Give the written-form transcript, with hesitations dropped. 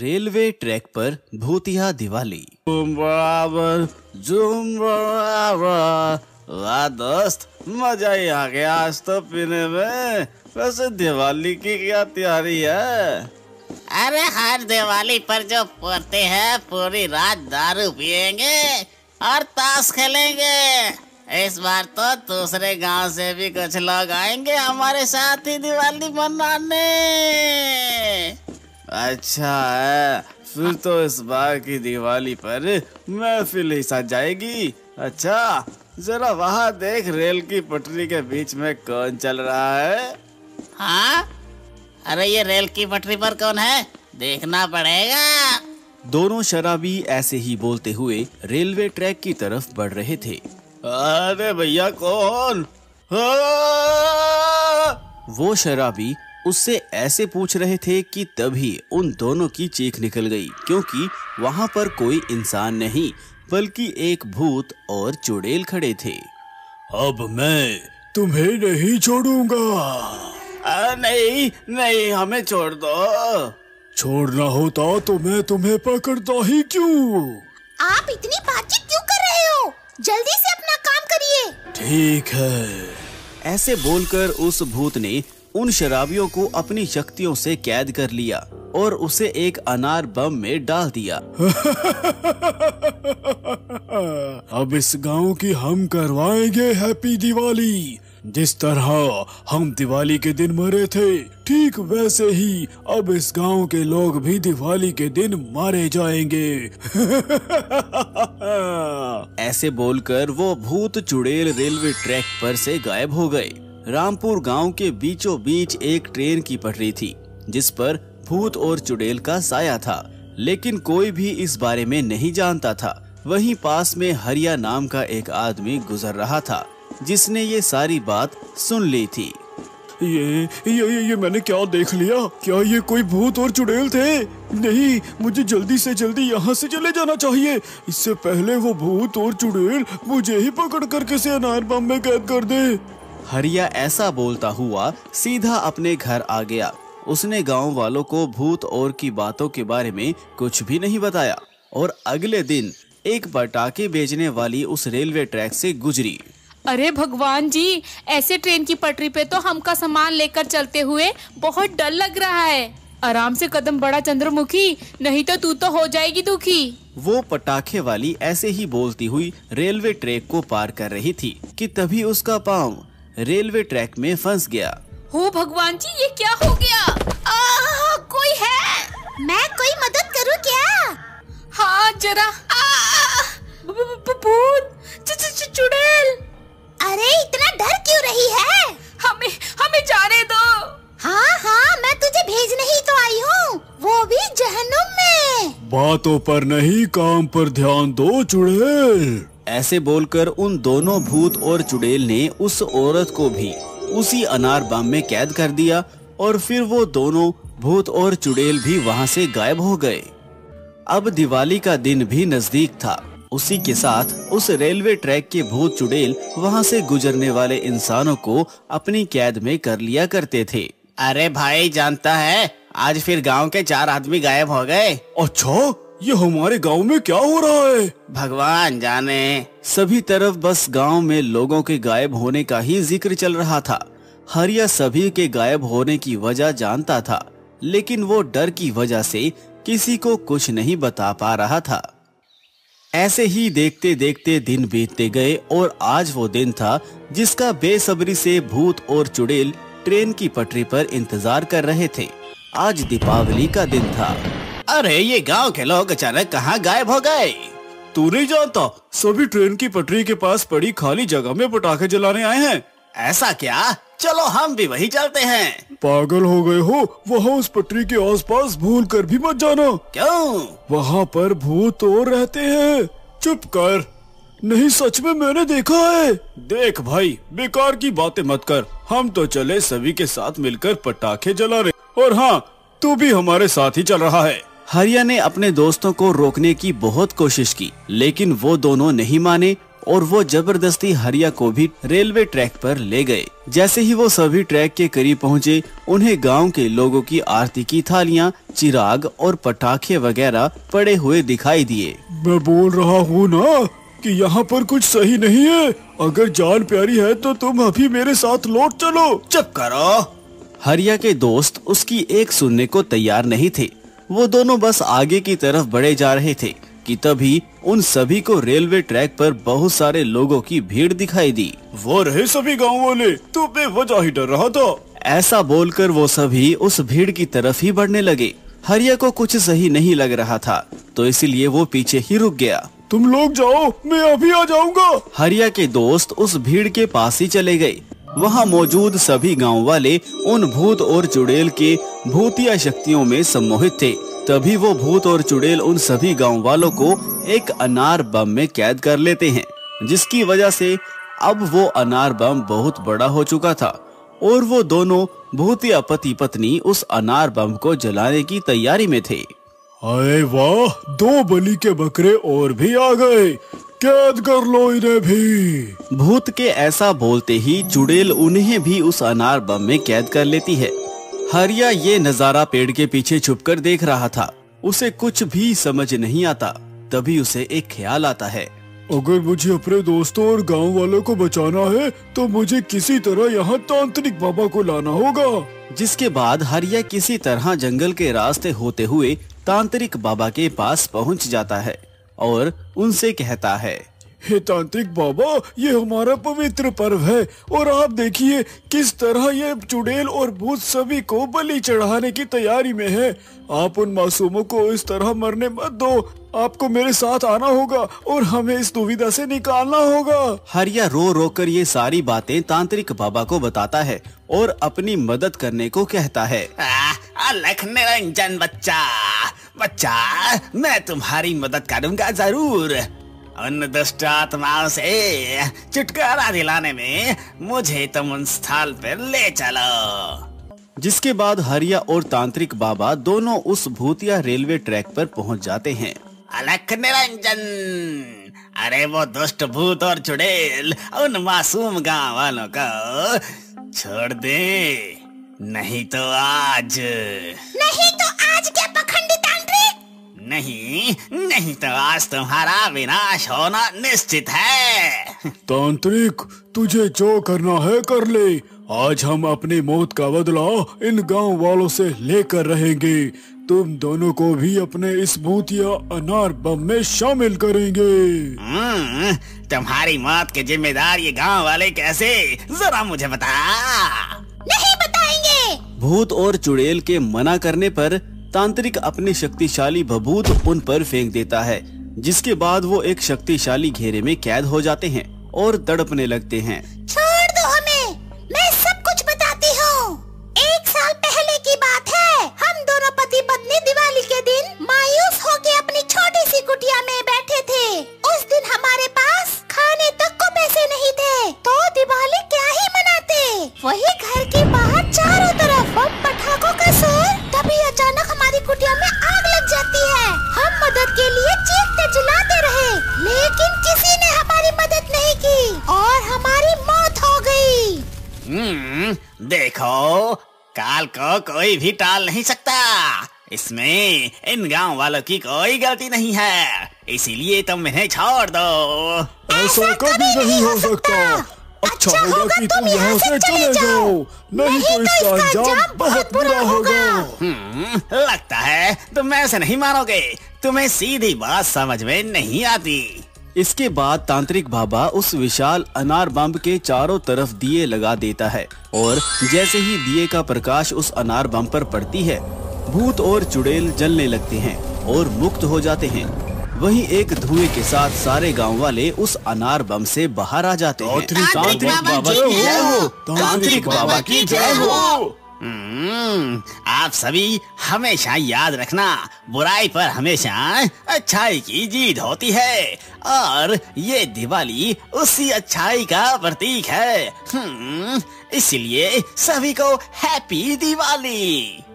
Railway track पर भूतिया दिवाली। वाह दोस्त, मजा ही आ गया आज तो पीने में। वैसे दिवाली की क्या तैयारी है? अरे हर दिवाली पर जो पढ़ते हैं पूरी रात दारू पिएंगे और ताश खेलेंगे। इस बार तो दूसरे गांव से भी कुछ लोग आएंगे हमारे साथ ही दिवाली मनाने। अच्छा है, फिर तो इस बार की दिवाली पर महफिल ही सजाएगी। अच्छा, जरा वहाँ देख, रेल की पटरी के बीच में कौन चल रहा है? हाँ, अरे ये रेल की पटरी पर कौन है, देखना पड़ेगा। दोनों शराबी ऐसे ही बोलते हुए रेलवे ट्रैक की तरफ बढ़ रहे थे। अरे भैया कौन? वो शराबी उससे ऐसे पूछ रहे थे कि तभी उन दोनों की चीख निकल गई, क्योंकि वहाँ पर कोई इंसान नहीं बल्कि एक भूत और चुड़ैल खड़े थे। अब मैं तुम्हें नहीं छोड़ूंगा। नहीं नहीं, हमें छोड़ दो। छोड़ना होता तो मैं तुम्हें पकड़ता ही क्यों? आप इतनी बातचीत क्यों कर रहे हो? जल्दी से अपना काम करिए। ठीक है। ऐसे बोलकर उस भूत ने उन शराबियों को अपनी शक्तियों से कैद कर लिया और उसे एक अनार बम में डाल दिया। अब इस गांव की हम करवाएंगे हैप्पी दिवाली। जिस तरह हम दिवाली के दिन मरे थे, ठीक वैसे ही अब इस गांव के लोग भी दिवाली के दिन मारे जाएंगे। ऐसे बोलकर वो भूत चुड़ैल रेलवे ट्रैक पर से गायब हो गए। रामपुर गांव के बीचों बीच एक ट्रेन की पटरी थी जिस पर भूत और चुड़ैल का साया था, लेकिन कोई भी इस बारे में नहीं जानता था। वहीं पास में हरिया नाम का एक आदमी गुजर रहा था जिसने ये सारी बात सुन ली थी। ये मैंने क्या देख लिया? क्या ये कोई भूत और चुड़ैल थे? नहीं, मुझे जल्दी से जल्दी यहाँ से चले जाना चाहिए, इससे पहले वो भूत और चुड़ैल मुझे ही पकड़ कर किसी अनार बम में कैद कर दे। हरिया ऐसा बोलता हुआ सीधा अपने घर आ गया। उसने गांव वालों को भूत और की बातों के बारे में कुछ भी नहीं बताया और अगले दिन एक पटाखे बेचने वाली उस रेलवे ट्रैक से गुजरी। अरे भगवान जी, ऐसे ट्रेन की पटरी पे तो हमका सामान लेकर चलते हुए बहुत डर लग रहा है। आराम से कदम बढ़ा चंद्रमुखी, नहीं तो तू तो हो जाएगी दुखी। वो पटाखे वाली ऐसे ही बोलती हुई रेलवे ट्रैक को पार कर रही थी कि तभी उसका पाँव रेलवे ट्रैक में फंस गया। हो भगवान जी, ये क्या हो गया? कोई है? मैं कोई मदद करूं क्या? हाँ जरा। भूत, चुड़ैल। अरे इतना डर क्यों रही है? हमें जाने दो। हाँ, मैं तुझे भेजने ही तो आई हूँ, वो भी जहन्नुम में। बातों पर नहीं, काम पर ध्यान दो चुड़ैल। ऐसे बोलकर उन दोनों भूत और चुड़ैल ने उस औरत को भी उसी अनार बम में कैद कर दिया और फिर वो दोनों भूत और चुड़ैल भी वहाँ से गायब हो गए। अब दिवाली का दिन भी नजदीक था। उसी के साथ उस रेलवे ट्रैक के भूत चुड़ैल वहाँ से गुजरने वाले इंसानों को अपनी कैद में कर लिया करते थे। अरे भाई, जानता है आज फिर गाँव के 4 आदमी गायब हो गए। अच्छा, ये हमारे गांव में क्या हो रहा है? भगवान जाने। सभी तरफ बस गांव में लोगों के गायब होने का ही जिक्र चल रहा था। हरिया सभी के गायब होने की वजह जानता था, लेकिन वो डर की वजह से किसी को कुछ नहीं बता पा रहा था। ऐसे ही देखते देखते दिन बीतते गए और आज वो दिन था जिसका बेसब्री से भूत और चुड़ैल ट्रेन की पटरी पर इंतजार कर रहे थे। आज दीपावली का दिन था। अरे ये गांव के लोग अचानक कहाँ गायब हो गए? तू नहीं जानता, सभी ट्रेन की पटरी के पास पड़ी खाली जगह में पटाखे जलाने आए हैं। ऐसा क्या? चलो हम भी वहीं चलते हैं। पागल हो गए हो? वहाँ उस पटरी के आसपास भूल कर भी मत जाना। क्यों? वहाँ पर भूत और रहते हैं। चुप कर। नहीं, सच में मैंने देखा है। देख भाई, बेकार की बातें मत कर, हम तो चले सभी के साथ मिलकर पटाखे जला रहे, और हाँ तू भी हमारे साथ ही चल रहा है। हरिया ने अपने दोस्तों को रोकने की बहुत कोशिश की, लेकिन वो दोनों नहीं माने और वो जबरदस्ती हरिया को भी रेलवे ट्रैक पर ले गए। जैसे ही वो सभी ट्रैक के करीब पहुँचे, उन्हें गांव के लोगों की आरती की थालियां, चिराग और पटाखे वगैरह पड़े हुए दिखाई दिए। मैं बोल रहा हूँ ना कि यहाँ पर कुछ सही नहीं है। अगर जान प्यारी है तो तुम अभी मेरे साथ लौट चलो। चुप करो। हरिया के दोस्त उसकी एक सुनने को तैयार नहीं थे। वो दोनों बस आगे की तरफ बढ़े जा रहे थे कि तभी उन सभी को रेलवे ट्रैक पर बहुत सारे लोगों की भीड़ दिखाई दी। वो रहे सभी गाँव वाले, तो बेवजह ही डर रहा था। ऐसा बोलकर वो सभी उस भीड़ की तरफ ही बढ़ने लगे। हरिया को कुछ सही नहीं लग रहा था, तो इसीलिए वो पीछे ही रुक गया। तुम लोग जाओ, मैं अभी आ जाऊंगा। हरिया के दोस्त उस भीड़ के पास ही चले गए। वहाँ मौजूद सभी गाँव वाले उन भूत और चुड़ैल के भूतिया शक्तियों में सम्मोहित थे। तभी वो भूत और चुड़ैल उन सभी गाँव वालों को एक अनार बम में कैद कर लेते हैं, जिसकी वजह से अब वो अनार बम बहुत बड़ा हो चुका था और वो दोनों भूतिया पति पत्नी उस अनार बम को जलाने की तैयारी में थे। अरे वाह, दो बलि के बकरे और भी आ गए, कैद कर लो इन्हें भी। भूत के ऐसा बोलते ही चुड़ैल उन्हें भी उस अनार बम में कैद कर लेती है। हरिया ये नजारा पेड़ के पीछे छुपकर देख रहा था। उसे कुछ भी समझ नहीं आता। तभी उसे एक ख्याल आता है, अगर मुझे अपने दोस्तों और गांव वालों को बचाना है तो मुझे किसी तरह यहाँ तांत्रिक बाबा को लाना होगा। जिसके बाद हरिया किसी तरह जंगल के रास्ते होते हुए तांत्रिक बाबा के पास पहुँच जाता है और उनसे कहता है, हे तांत्रिक बाबा, ये हमारा पवित्र पर्व है और आप देखिए किस तरह ये चुड़ैल और भूत सभी को बलि चढ़ाने की तैयारी में है। आप उन मासूमों को इस तरह मरने मत दो। आपको मेरे साथ आना होगा और हमें इस दुविधा से निकालना होगा। हरिया रो रो कर ये सारी बातें तांत्रिक बाबा को बताता है और अपनी मदद करने को कहता है। अलख निरंजन बच्चा, मैं तुम्हारी मदद करूँगा जरूर। उन दुष्ट आत्माओं से छुटकारा दिलाने में मुझे तुम उन स्थान पर ले चलो। जिसके बाद हरिया और तांत्रिक बाबा दोनों उस भूतिया रेलवे ट्रैक पर पहुंच जाते हैं। अलख निरंजन, अरे वो दुष्ट भूत और चुड़ैल उन मासूम गाँव वालों को छोड़ दे, नहीं तो आज क्या पखंडी तांत्रिक, नहीं तो आज तुम्हारा विनाश होना निश्चित है। तांत्रिक, तुझे जो करना है कर ले। आज हम अपनी मौत का बदला इन गांव वालों से लेकर रहेंगे। तुम दोनों को भी अपने इस भूतिया अनार बम में शामिल करेंगे। तुम्हारी मौत के जिम्मेदार ये गांव वाले कैसे, जरा मुझे बता। नहीं बताएंगे। भूत और चुड़ैल के मना करने पर तांत्रिक अपने शक्तिशाली भभूत उन पर फेंक देता है, जिसके बाद वो एक शक्तिशाली घेरे में कैद हो जाते हैं और तड़पने लगते हैं। छोड़ दो हमें, मैं सब कुछ बताती हूँ। 1 साल पहले की बात है, हम दोनों पति पत्नी दिवाली के दिन मायूस होके अपनी छोटी सी कुटिया में बैठे थे। उस दिन हमारे पास खाने तक को पैसे नहीं थे, तो दिवाली क्या ही मनाते। वही घर के बाहर चारों तरफ बम पटाखों का शोर। तभी अचानक कुटिया में आग लग जाती है। हम मदद के लिए चीखते चिल्लाते रहे, लेकिन किसी ने हमारी मदद नहीं की और हमारी मौत हो गई। देखो, काल को कोई भी टाल नहीं सकता। इसमें इन गांव वालों की कोई गलती नहीं है, इसीलिए तुम इन्हें छोड़ दो। ऐसा कभी नहीं हो सकता। अच्छा होगा कि तुम यहाँ से चले जाओ, नहीं तो इसका अंजाम बहुत बुरा होगा। लगता है तुम ऐसे नहीं मानोगे, तुम्हें सीधी बात समझ में नहीं आती। इसके बाद तांत्रिक बाबा उस विशाल अनार बम के चारों तरफ दिए लगा देता है और जैसे ही दिए का प्रकाश उस अनार बम पर पड़ती है, भूत और चुड़ैल जलने लगते हैं और मुक्त हो जाते हैं। वहीं एक धुएं के साथ सारे गांव वाले उस अनार बम से बाहर आ जाते हैं। तांत्रिक बाबा की जय हो। आप सभी हमेशा याद रखना, बुराई पर हमेशा अच्छाई की जीत होती है और ये दिवाली उसी अच्छाई का प्रतीक है। इसलिए सभी को हैप्पी दिवाली।